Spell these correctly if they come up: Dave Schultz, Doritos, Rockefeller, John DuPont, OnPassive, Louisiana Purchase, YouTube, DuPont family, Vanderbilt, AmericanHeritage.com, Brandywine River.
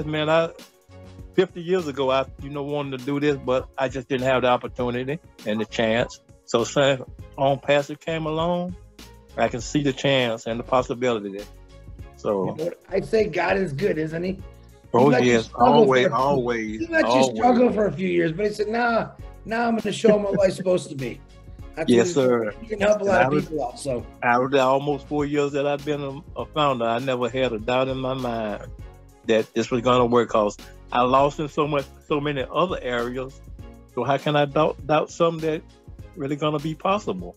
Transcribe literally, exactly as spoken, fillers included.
man, I fifty years ago, I you know wanted to do this, but I just didn't have the opportunity and the chance. So since OnPassive came along, I can see the chance and the possibility there. So I say God is good, isn't he? Oh like yes, always, few, always. He let always. you struggle for a few years, but he said, "Nah, now nah, I'm going to show him what life's supposed to be." That's yes, sir. You can help a lot and of was, people out. So out of the almost four years that I've been a, a founder, I never had a doubt in my mind that this was going to work. Cause I lost in so much, so many other areas. So how can I doubt doubt something that really going to be possible?